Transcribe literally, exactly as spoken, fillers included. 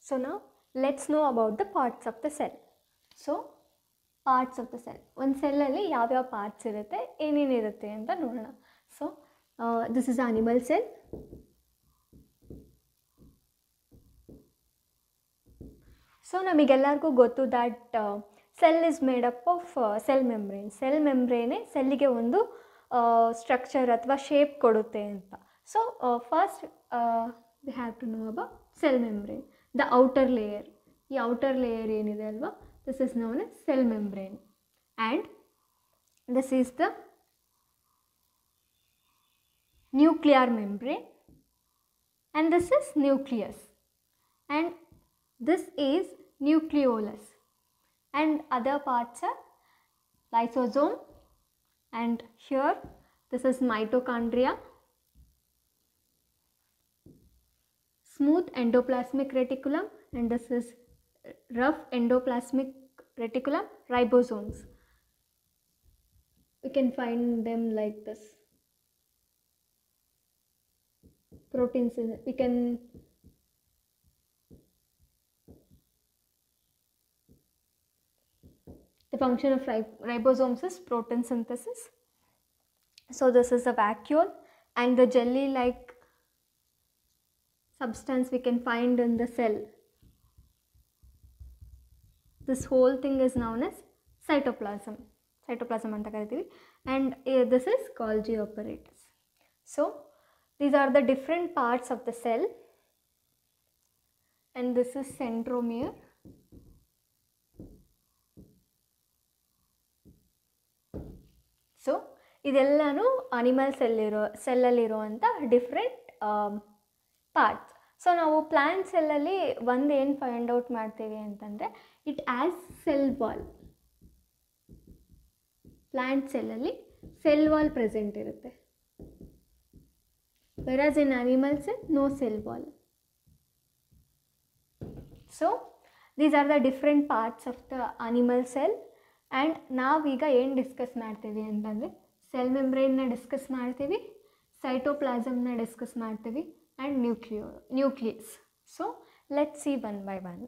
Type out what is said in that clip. So now let's know about the parts of the cell. So parts of the cell. One cell alli yav yav parts irutte, enen irutte anta nodona. So uh, this is animal cell. So namigellargu gottu that uh, cell is made up of uh, cell membrane. Cell membrane cell ge ondu uh, structure athwa shape kodutte anta. So uh, first uh, we have to know about cell membrane. The outer layer, the outer layer enide alva, this is known as cell membrane, and this is the nuclear membrane, and this is nucleus, and this is nucleolus, and other parts are lysosome, and here this is mitochondria, smooth endoplasmic reticulum, and this is rough endoplasmic reticulum, ribosomes. We can find them like this. Proteins, in, we can the function of rib ribosomes is protein synthesis. So this is a vacuole, and the jelly like substance we can find in the cell. This whole thing is known as cytoplasm. Cytoplasm anta karitivi, and uh, this is Golgi apparatus. So these are the different parts of the cell, and this is centromere. So idellanu animal cell iro cell alli iruanta different um, parts. So now plant cell alli one en find out marteve antandre, it has cell wall. Plant cell alli cell wall present irutte, whereas in animal cell no cell wall. So these are the different parts of the animal cell, and now iga en discuss marteve antandre cell membrane na discuss marteve, cytoplasm na discuss marteve, and nuclear nucleus. So let's see one by one.